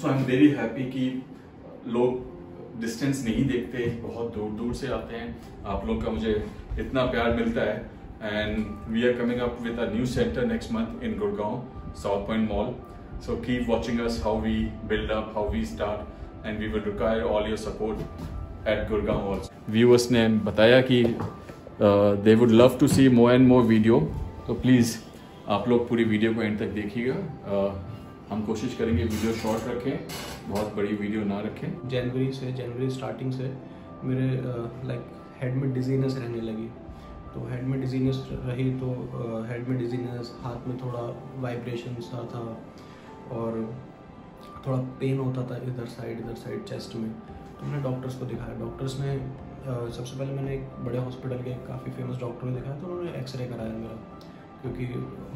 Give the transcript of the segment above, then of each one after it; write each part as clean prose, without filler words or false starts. So I am very happy कि लोग distance नहीं देखते, बहुत दूर दूर से आते हैं। आप लोग का मुझे इतना प्यार मिलता है and we are coming up with a new centre next month in Gurgaon south point mall. So keep watching us how we build up, how we start and we will require all your support at Gurgaon also. Viewers ने बताया कि they would love to see more and more video, तो please आप लोग पूरी video को and तक देखिएगा। हम कोशिश करेंगे वीडियो शॉर्ट रखें, बहुत बड़ी वीडियो ना रखें। जनवरी स्टार्टिंग से मेरे लाइक हेड में डिजीनेस रहने लगी, तो हेड में डिजीनेस रही तो हेड में डिजीनेस, हाथ में थोड़ा वाइब्रेशन सा था और थोड़ा पेन होता था इधर साइड चेस्ट में। तो मैंने डॉक्टर्स को दिखाया, डॉक्टर्स ने सबसे पहले मैंने एक बड़े हॉस्पिटल के काफ़ी फेमस डॉक्टर को दिखाया, तो उन्होंने एक्सरे कराया मेरा, क्योंकि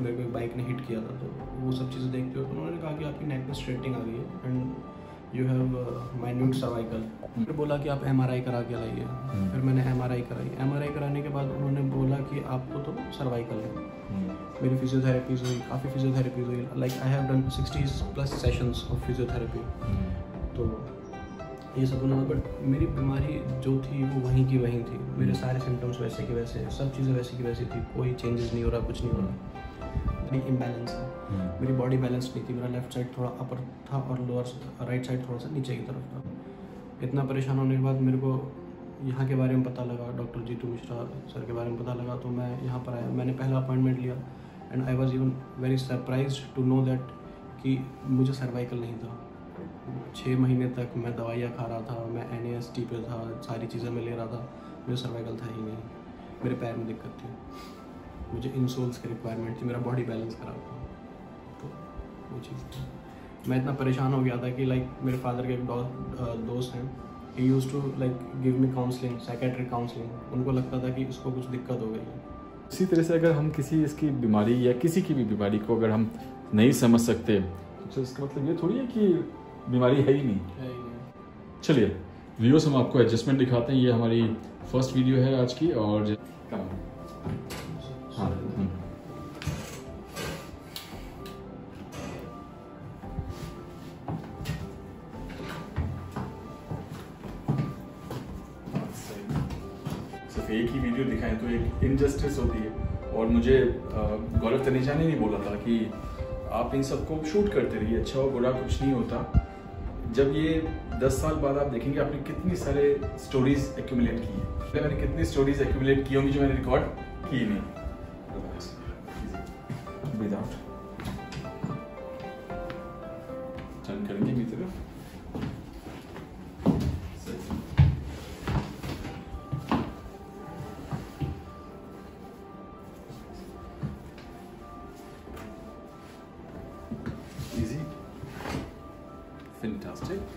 मेरे को बाइक ने हिट किया था। तो वो सब चीज़ें देखते हुए तो उन्होंने कहा कि आपकी नेक में स्ट्रेटिंग आ गई है and you have minute cervical. फिर बोला कि आप MRI करा के लाइए। फिर मैंने MRI कराई। MRI कराने के बाद उन्होंने बोला कि आपको तो सर्वाइकल है। मेरी फिजियोथेरेपीज हुई, काफ़ी फिजियोथेरेपीज हुई, like I have done 60+ sessions of physiotherapy. तो ये सब उन्होंने, बट मेरी बीमारी जो थी वो वहीं की वहीं थी। मेरे सारे सिम्टम्स वैसे की वैसे, सब चीज़ें वैसे की वैसे थी, कोई चेंजेस नहीं हो रहा, कुछ नहीं हो रहा। मेरी इम्बैलेंस है, मेरी बॉडी बैलेंस नहीं थी। मेरा लेफ्ट साइड थोड़ा अपर था और लोअर राइट साइड थोड़ा सा नीचे की तरफ था। इतना परेशान होने के बाद मेरे को यहाँ के बारे में पता लगा, डॉक्टर जीतू मिश्रा सर के बारे में पता लगा, तो मैं यहाँ पर आया। मैंने पहला अपॉइंटमेंट लिया and I was even very surprise to know that कि मुझे सर्वाइकल नहीं था। 6 महीने तक मैं दवाइयाँ खा रहा था, मैं NAST पे था, सारी चीज़ें मैं ले रहा था, मुझे सर्वाइकल था ही नहीं। मेरे पैर में दिक्कत थी, मुझे इंसोल्स की रिक्वायरमेंट थी, मेरा बॉडी बैलेंस खराब था। तो वो चीज़ थी, मैं इतना परेशान हो गया था कि लाइक मेरे फादर के एक दोस्त हैं, he use to like give me counselling, psychiatric counselling. उनको लगता था कि इसको कुछ दिक्कत हो गई है। इसी तरह से अगर हम किसी इसकी बीमारी या किसी की भी बीमारी को अगर हम नहीं समझ सकते तो इसका मतलब ये थोड़ी है कि बीमारी है ही नहीं। चलिए व्यूअर्स, हम आपको एडजस्टमेंट दिखाते हैं। ये हमारी फर्स्ट वीडियो है आज की, और हाँ सिर्फ एक ही वीडियो दिखाएं तो एक इनजस्टिस होती है। और मुझे गौरव तनेजा ने नहीं बोला था कि आप इन सबको शूट करते रहिए, अच्छा और बुरा कुछ नहीं होता। जब ये 10 साल बाद आप देखेंगे आपने कितनी सारे स्टोरीज एक्यूमुलेट की हैं। मैंने कितनी स्टोरीज एक्यूमुलेट की होंगी जो मैंने रिकॉर्ड की नहीं। विदाउट टर्न करेंगे मेरी तरफ। Easy, fantastic.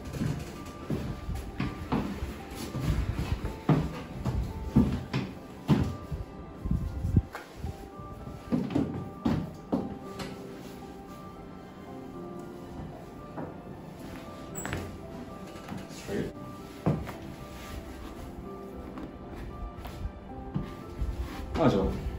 Straight. Now, Joe.